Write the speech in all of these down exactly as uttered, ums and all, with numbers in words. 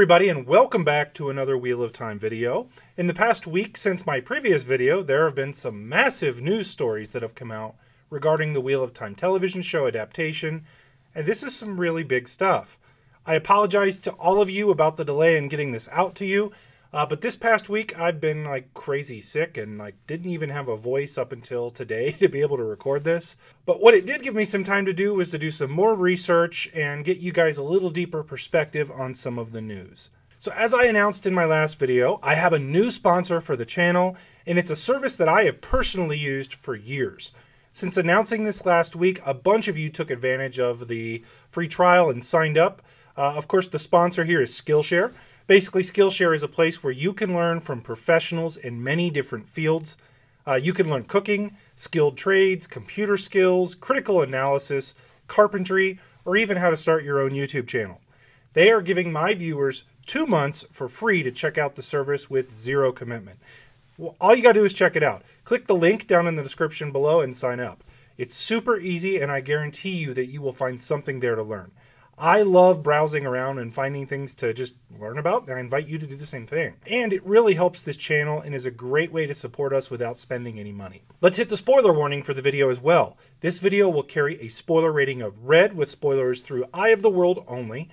everybody, and welcome back to another Wheel of Time video. In the past week since my previous video, there have been some massive news stories that have come out regarding the Wheel of Time television show adaptation, and this is some really big stuff. I apologize to all of you about the delay in getting this out to you, uh, but this past week I've been like crazy sick and like didn't even have a voice up until today to be able to record this. But what it did give me some time to do was to do some more research and get you guys a little deeper perspective on some of the news. So as I announced in my last video, I have a new sponsor for the channel, and it's a service that I have personally used for years. Since announcing this last week, a bunch of you took advantage of the free trial and signed up. Uh, of course, the sponsor here is Skillshare. Basically, Skillshare is a place where you can learn from professionals in many different fields. Uh, you can learn cooking, skilled trades, computer skills, critical analysis, carpentry, or even how to start your own YouTube channel. They are giving my viewers two months for free to check out the service with zero commitment. Well, all you gotta do is check it out. Click the link down in the description below and sign up. It's super easy, and I guarantee you that you will find something there to learn. I love browsing around and finding things to just learn about, and I invite you to do the same thing. And it really helps this channel and is a great way to support us without spending any money. Let's hit the spoiler warning for the video as well. This video will carry a spoiler rating of red with spoilers through Eye of the World only.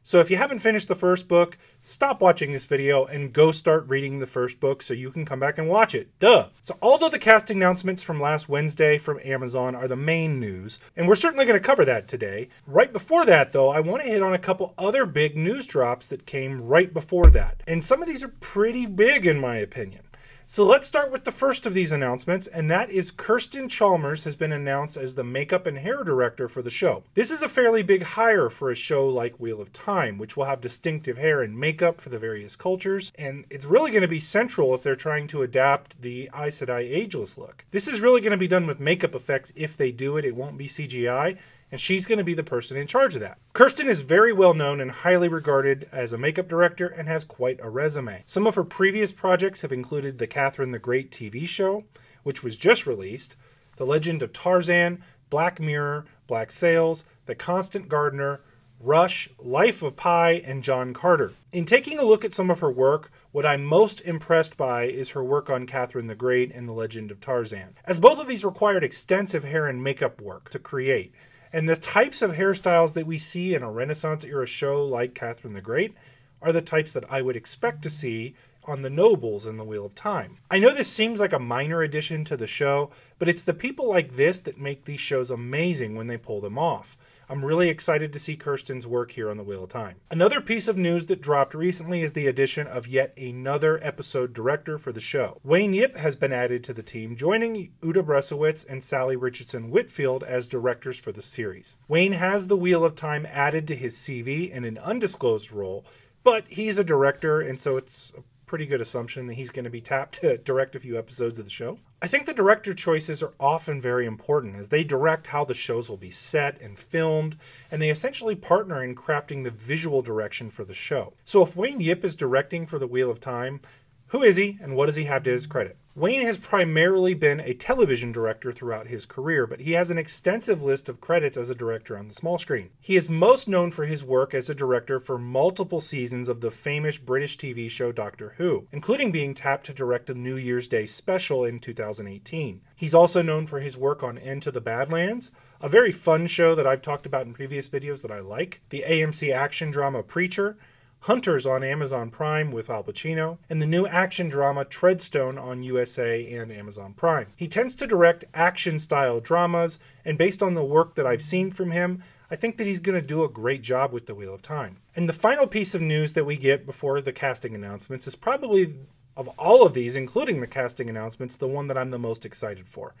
So if you haven't finished the first book, stop watching this video and go start reading the first book so you can come back and watch it. Duh! So although the cast announcements from last Wednesday from Amazon are the main news, and we're certainly going to cover that today, right before that though, I want to hit on a couple other big news drops that came right before that. And some of these are pretty big in my opinion. So let's start with the first of these announcements, and that is Kirsten Chalmers has been announced as the makeup and hair director for the show. This is a fairly big hire for a show like Wheel of Time, which will have distinctive hair and makeup for the various cultures, and it's really going to be central if they're trying to adapt the Aes Sedai ageless look. This is really going to be done with makeup effects if they do it, it won't be C G I. And she's going to be the person in charge of that. Kirsten is very well known and highly regarded as a makeup director and has quite a resume. Some of her previous projects have included the Catherine the Great T V show, which was just released, The Legend of Tarzan, Black Mirror, Black Sails, The Constant Gardener, Rush, Life of Pi, and John Carter. In taking a look at some of her work, what I'm most impressed by is her work on Catherine the Great and The Legend of Tarzan, as both of these required extensive hair and makeup work to create. And the types of hairstyles that we see in a Renaissance-era show like Catherine the Great are the types that I would expect to see on the nobles in the Wheel of Time. I know this seems like a minor addition to the show, but it's the people like this that make these shows amazing when they pull them off. I'm really excited to see Kirsten's work here on the Wheel of Time. Another piece of news that dropped recently is the addition of yet another episode director for the show. Wayne Yip has been added to the team, joining Uta Briesewitz and Salli Richardson-Whitfield as directors for the series. Wayne has the Wheel of Time added to his C V in an undisclosed role, but he's a director, and so it's a pretty good assumption that he's going to be tapped to direct a few episodes of the show. I think the director choices are often very important as they direct how the shows will be set and filmed, and they essentially partner in crafting the visual direction for the show. So if Wayne Yip is directing for the Wheel of Time, who is he and what does he have to his credit? Wayne has primarily been a television director throughout his career, but he has an extensive list of credits as a director on the small screen. He is most known for his work as a director for multiple seasons of the famous British T V show Doctor Who, including being tapped to direct the New Year's Day special in two thousand eighteen. He's also known for his work on Into the Badlands, a very fun show that I've talked about in previous videos that I like, the A M C action drama Preacher, Hunters on Amazon Prime with Al Pacino, and the new action drama Treadstone on U S A and Amazon Prime. He tends to direct action-style dramas, and based on the work that I've seen from him, I think that he's going to do a great job with the Wheel of Time. And the final piece of news that we get before the casting announcements is probably, of all of these, including the casting announcements, the one that I'm the most excited for.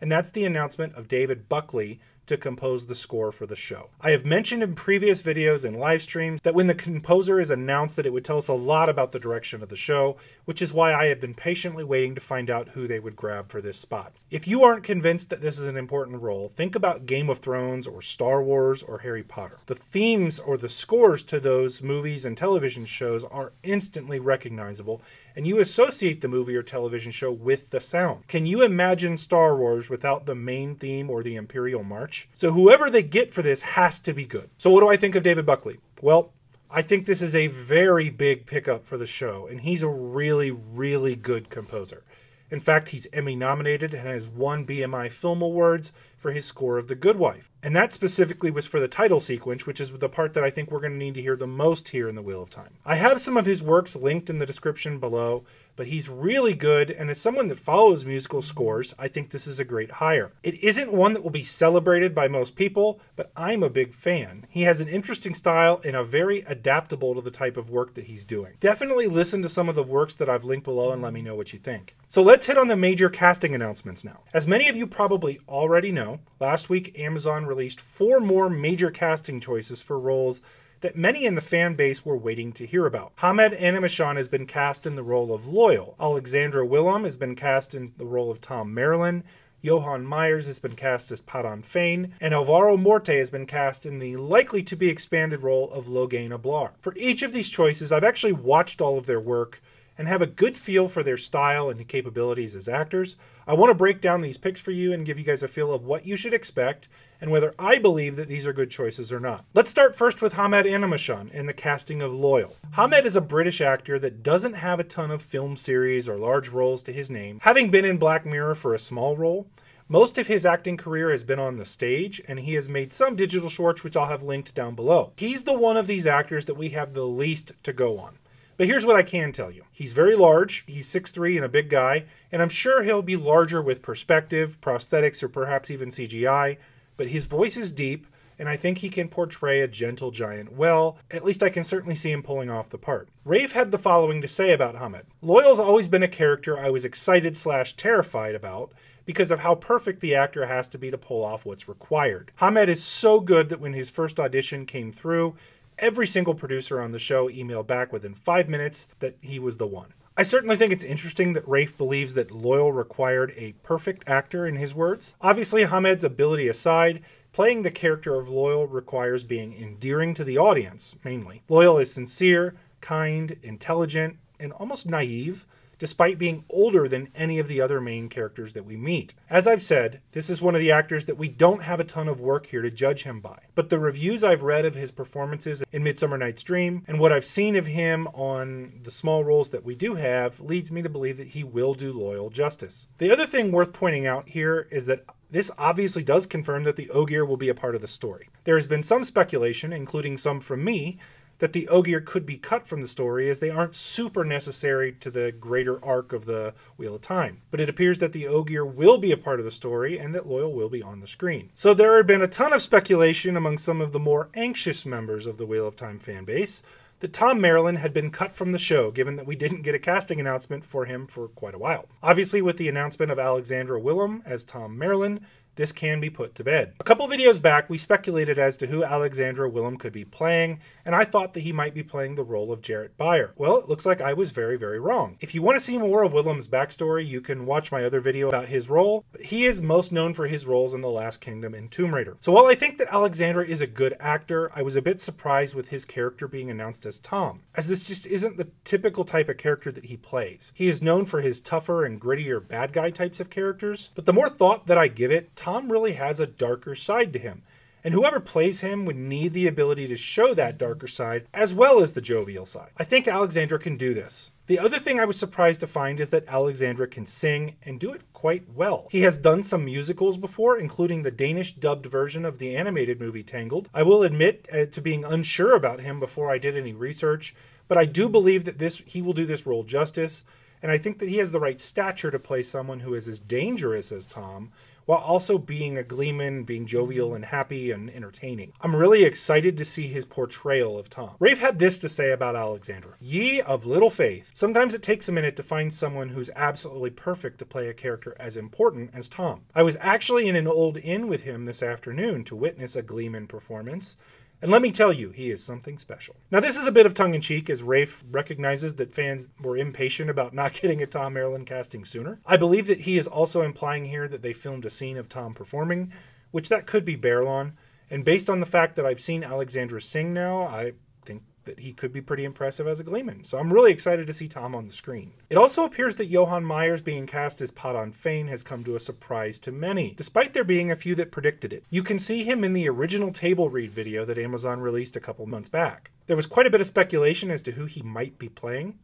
And that's the announcement of David Buckley to compose the score for the show. I have mentioned in previous videos and live streams that when the composer is announced that it would tell us a lot about the direction of the show, which is why I have been patiently waiting to find out who they would grab for this spot. If you aren't convinced that this is an important role, think about Game of Thrones or Star Wars or Harry Potter. The themes or the scores to those movies and television shows are instantly recognizable, and you associate the movie or television show with the sound. Can you imagine Star Wars without the main theme or the Imperial March? So whoever they get for this has to be good. So what do I think of David Buckley? Well, I think this is a very big pickup for the show, and he's a really, really good composer. In fact, he's Emmy-nominated and has won B M I Film Awards for his score of The Good Wife. And that specifically was for the title sequence, which is the part that I think we're going to need to hear the most here in The Wheel of Time. I have some of his works linked in the description below, but he's really good, and as someone that follows musical scores, I think this is a great hire. It isn't one that will be celebrated by most people, but I'm a big fan. He has an interesting style and a very adaptable to the type of work that he's doing. Definitely listen to some of the works that I've linked below and let me know what you think. So let's hit on the major casting announcements now. As many of you probably already know, last week Amazon released four more major casting choices for roles that many in the fan base were waiting to hear about. Hammed Animashaun has been cast in the role of Loial. Alexandra Willem has been cast in the role of Tom Merrilin. Johann Myers has been cast as Paddan Fain, and Alvaro Morte has been cast in the likely-to-be-expanded role of Logain Ablar. For each of these choices, I've actually watched all of their work and have a good feel for their style and capabilities as actors. I want to break down these picks for you and give you guys a feel of what you should expect and whether I believe that these are good choices or not. Let's start first with Hammed Animashaun and the casting of Loial. Hammed is a British actor that doesn't have a ton of film series or large roles to his name, having been in Black Mirror for a small role. Most of his acting career has been on the stage, and he has made some digital shorts which I'll have linked down below. He's the one of these actors that we have the least to go on. But here's what I can tell you. He's very large, he's six three and a big guy, and I'm sure he'll be larger with perspective, prosthetics, or perhaps even C G I, but his voice is deep, and I think he can portray a gentle giant well. At least I can certainly see him pulling off the part. Rafe had the following to say about Hammed. Loial's always been a character I was excited slash terrified about, because of how perfect the actor has to be to pull off what's required. Hammed is so good that when his first audition came through, every single producer on the show emailed back within five minutes that he was the one. I certainly think it's interesting that Rafe believes that Loial required a perfect actor in his words. Obviously, Hammed's ability aside, playing the character of Loial requires being endearing to the audience, mainly. Loial is sincere, kind, intelligent, and almost naive, despite being older than any of the other main characters that we meet. As I've said, this is one of the actors that we don't have a ton of work here to judge him by, but the reviews I've read of his performances in Midsummer Night's Dream and what I've seen of him on the small roles that we do have leads me to believe that he will do Loial justice. The other thing worth pointing out here is that this obviously does confirm that the Ogier will be a part of the story. There has been some speculation, including some from me, that the Ogier could be cut from the story as they aren't super necessary to the greater arc of the Wheel of Time. But it appears that the Ogier will be a part of the story and that Loial will be on the screen. So there had been a ton of speculation among some of the more anxious members of the Wheel of Time fan base that Tom Merrilin had been cut from the show, given that we didn't get a casting announcement for him for quite a while. Obviously, with the announcement of Alexandra Willem as Tom Merrilin, this can be put to bed. A couple videos back, we speculated as to who Alexandra Willem could be playing, and I thought that he might be playing the role of Jarrett Beyer. Well, it looks like I was very, very wrong. If you want to see more of Willem's backstory, you can watch my other video about his role, but he is most known for his roles in The Last Kingdom and Tomb Raider. So while I think that Alexandra is a good actor, I was a bit surprised with his character being announced as Tom, as this just isn't the typical type of character that he plays. He is known for his tougher and grittier bad guy types of characters, but the more thought that I give it, Tom really has a darker side to him, and whoever plays him would need the ability to show that darker side as well as the jovial side. I think Alexandra can do this. The other thing I was surprised to find is that Alexandra can sing and do it quite well. He has done some musicals before, including the Danish dubbed version of the animated movie Tangled. I will admit to being unsure about him before I did any research, but I do believe that this he will do this role justice, and I think that he has the right stature to play someone who is as dangerous as Tom, while also being a gleeman, being jovial and happy and entertaining. I'm really excited to see his portrayal of Tom. Rafe had this to say about Alexandra. Ye of little faith. Sometimes it takes a minute to find someone who's absolutely perfect to play a character as important as Tom. I was actually in an old inn with him this afternoon to witness a gleeman performance, and let me tell you, he is something special. Now this is a bit of tongue-in-cheek, as Rafe recognizes that fans were impatient about not getting a Tom Merrilin casting sooner. I believe that he is also implying here that they filmed a scene of Tom performing, which that could be Berlon, and based on the fact that I've seen Alexandra sing now, I think that he could be pretty impressive as a Gleeman. So I'm really excited to see Tom on the screen. It also appears that Johann Myers being cast as Paddan Fain has come to a surprise to many, despite there being a few that predicted it. You can see him in the original table read video that Amazon released a couple months back. There was quite a bit of speculation as to who he might be playing.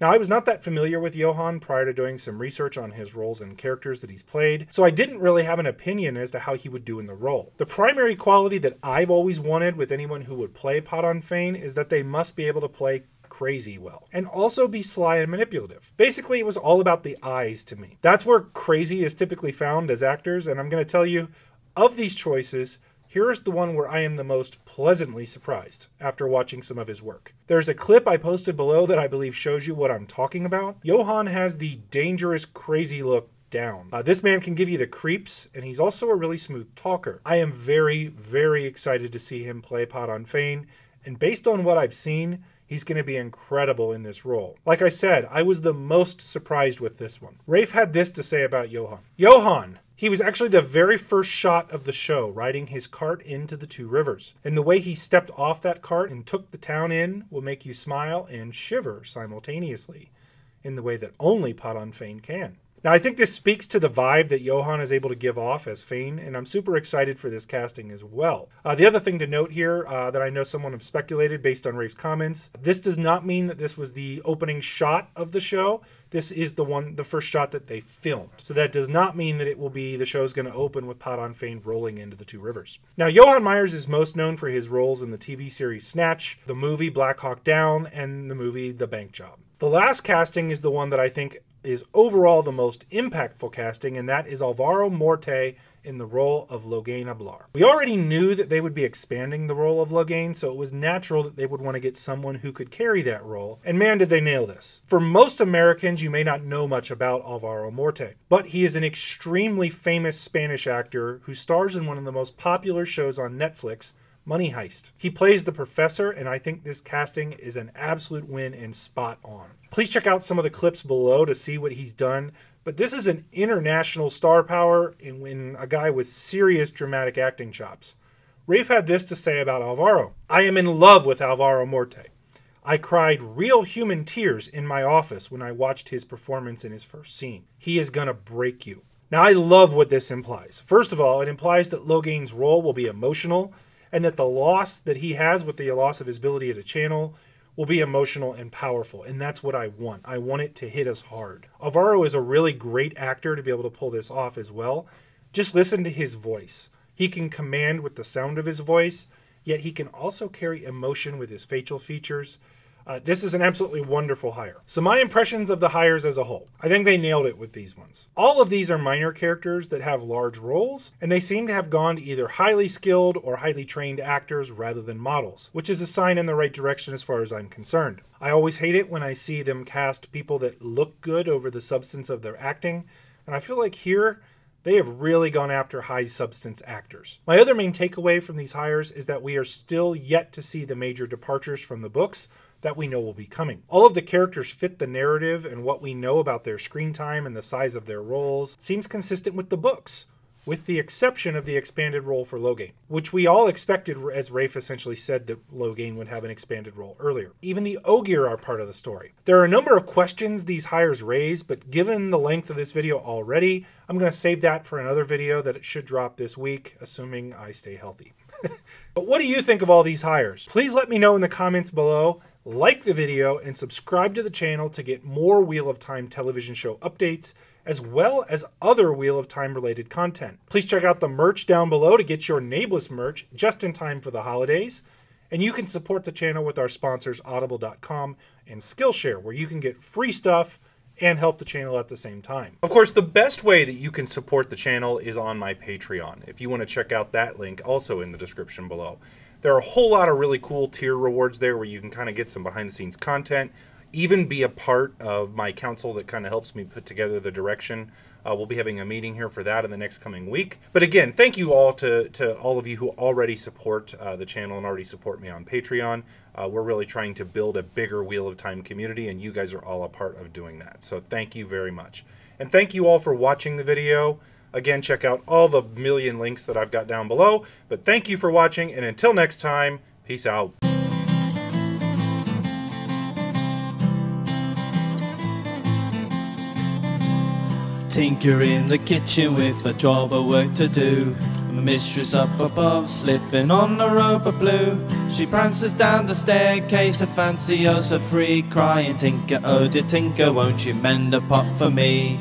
Now, I was not that familiar with Johann prior to doing some research on his roles and characters that he's played, so I didn't really have an opinion as to how he would do in the role. The primary quality that I've always wanted with anyone who would play Paddan Fain is that they must be able to play crazy well, and also be sly and manipulative. Basically, it was all about the eyes to me. That's where crazy is typically found as actors, and I'm going to tell you, of these choices, here's the one where I am the most pleasantly surprised after watching some of his work. There's a clip I posted below that I believe shows you what I'm talking about. Johann has the dangerous, crazy look down. Uh, this man can give you the creeps, and he's also a really smooth talker. I am very, very excited to see him play Paddan Fain, and based on what I've seen, he's going to be incredible in this role. Like I said, I was the most surprised with this one. Rafe had this to say about Johann. Johann! He was actually the very first shot of the show, riding his cart into the two rivers. And the way he stepped off that cart and took the town in will make you smile and shiver simultaneously, in the way that only Paddan Fain can. Now, I think this speaks to the vibe that Johann is able to give off as Fain, and I'm super excited for this casting as well. Uh, the other thing to note here uh, that I know someone have speculated based on Rafe's comments, this does not mean that this was the opening shot of the show. This is the one, the first shot that they filmed. So that does not mean that it will be, the show's going to open with Paddan Fain rolling into the two rivers. Now, Johann Myers is most known for his roles in the T V series Snatch, the movie Black Hawk Down, and the movie The Bank Job. The last casting is the one that I think is overall the most impactful casting, and that is Alvaro Morte in the role of Logain Ablar. We already knew that they would be expanding the role of Logain, so it was natural that they would want to get someone who could carry that role, and man did they nail this. For most Americans, you may not know much about Alvaro Morte, but he is an extremely famous Spanish actor who stars in one of the most popular shows on Netflix, Money Heist. He plays the professor, and I think this casting is an absolute win and spot on. Please check out some of the clips below to see what he's done, but this is an international star power and when a guy with serious dramatic acting chops. Rafe had this to say about Alvaro. I am in love with Alvaro Morte. I cried real human tears in my office when I watched his performance in his first scene. He is gonna break you. Now, I love what this implies. First of all, it implies that Logain's role will be emotional, and that the loss that he has with the loss of his ability to channel will be emotional and powerful, and that's what I want. I want it to hit us hard. Alvaro is a really great actor to be able to pull this off as well. Just listen to his voice. He can command with the sound of his voice, yet he can also carry emotion with his facial features. Uh, this is an absolutely wonderful hire. So my impressions of the hires as a whole, I think they nailed it with these ones. All of these are minor characters that have large roles, and they seem to have gone to either highly skilled or highly trained actors rather than models, which is a sign in the right direction as far as I'm concerned. I always hate it when I see them cast people that look good over the substance of their acting, and I feel like here, they have really gone after high substance actors. My other main takeaway from these hires is that we are still yet to see the major departures from the books that we know will be coming. All of the characters fit the narrative, and what we know about their screen time and the size of their roles seems consistent with the books, with the exception of the expanded role for Logain, which we all expected, as Rafe essentially said that Logain would have an expanded role earlier. Even the Ogier are part of the story. There are a number of questions these hires raise, but given the length of this video already, I'm going to save that for another video that it should drop this week, assuming I stay healthy. But what do you think of all these hires? Please let me know in the comments below. Like the video and subscribe to the channel to get more Wheel of Time television show updates, as well as other Wheel of Time related content. Please check out the merch down below to get your Nameless merch just in time for the holidays. And you can support the channel with our sponsors audible dot com and Skillshare, where you can get free stuff and help the channel at the same time. Of course, the best way that you can support the channel is on my Patreon. If you want to check out that link, also in the description below. There are a whole lot of really cool tier rewards there where you can kind of get some behind-the-scenes content, even be a part of my council that kind of helps me put together the direction. Uh, we'll be having a meeting here for that in the next coming week. But again, thank you all to, to all of you who already support uh, the channel and already support me on Patreon. Uh, we're really trying to build a bigger Wheel of Time community, and you guys are all a part of doing that. So thank you very much. And thank you all for watching the video. Again, check out all the million links that I've got down below. But thank you for watching, and until next time, peace out. tinker in the kitchen with a job of work to do. My mistress up above, slipping on the rope of blue. She prances down the staircase, I fancy oh so free, crying, tinker, oh dear tinker, won't you mend a pot for me?